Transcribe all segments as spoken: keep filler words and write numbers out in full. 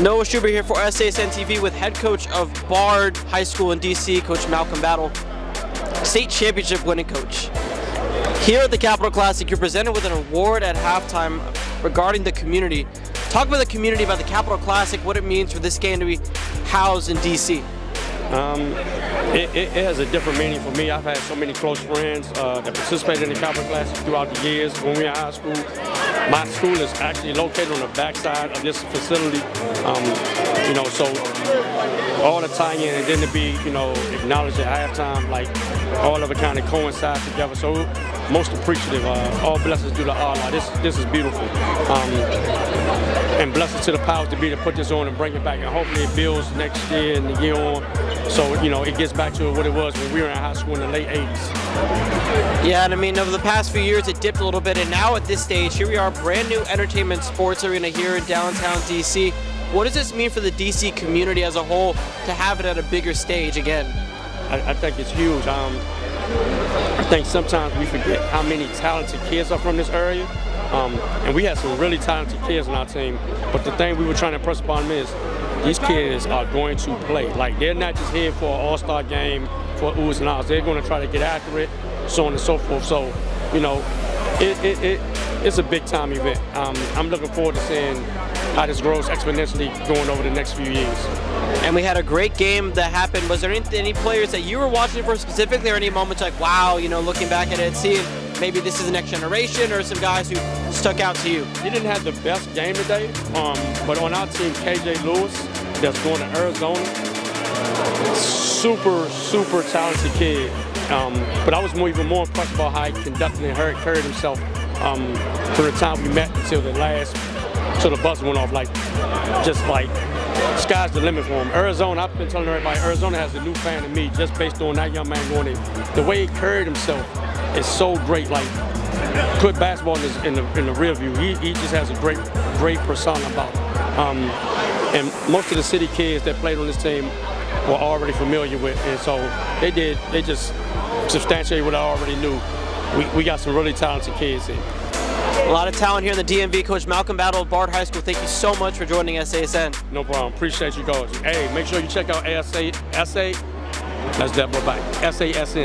Noah Schubert here for S A S N T V with head coach of Bard High School in D C, Coach Malcom Battle, state championship winning coach. Here at the Capital Classic, you're presented with an award at halftime regarding the community. Talk about the community, about the Capital Classic, what it means for this game to be housed in D C. Um, it, it has a different meaning for me. I've had so many close friends uh, that participated in the Capital Classic throughout the years when we were in high school. My school is actually located on the backside of this facility, um, you know, so all the tie-in, and then to be, you know, acknowledged at halftime, like all of it kind of coincides together. So most appreciative, uh, all blessings due to Allah. This this is beautiful, um, and blessings to the powers to be to put this on and bring it back, and hopefully it builds next year and the year on. So, you know, it gets back to what it was when we were in high school in the late eighties. Yeah, and I mean, over the past few years, it dipped a little bit, and now at this stage, here we are, brand new entertainment sports arena here in downtown D C. What does this mean for the D C community as a whole to have it at a bigger stage again? I, I think it's huge. Um, I think sometimes we forget how many talented kids are from this area. Um, and we had some really talented kids on our team, but the thing we were trying to impress upon them is these kids are going to play. Like, they're not just here for an all-star game for oohs and ahs. They're going to try to get after it, so on and so forth. So, you know, it, it, it, it's a big-time event. Um, I'm looking forward to seeing how this grows exponentially going over the next few years. And we had a great game that happened. Was there any, any players that you were watching for specifically, or any moments like, wow, you know, looking back at it, seeing maybe this is the next generation, or some guys who stuck out to you? He didn't have the best game today, um, but on our team, K J Lewis, that's going to Arizona, super, super talented kid. Um, but I was more, even more impressed about how he conducted and hurt, carried himself um, from the time we met until the last, till the buzzer went off. Like, just like, sky's the limit for him. Arizona, I've been telling everybody, Arizona has a new fan to me just based on that young man going in. The way he carried himself is so great. Like, put basketball in, his, in, the, in the rear view. He, he just has a great, great persona about him. Um, and most of the city kids that played on this team were already familiar with, and so they did, they just substantiated what I already knew. We, we got some really talented kids here. A lot of talent here in the D M V. Coach Malcom Battle of Bard High School, thank you so much for joining S A S N. No problem. Appreciate you guys. Hey, make sure you check out S A S N. That's that boy back. S A S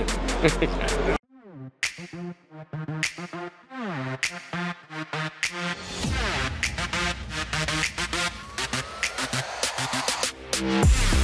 N.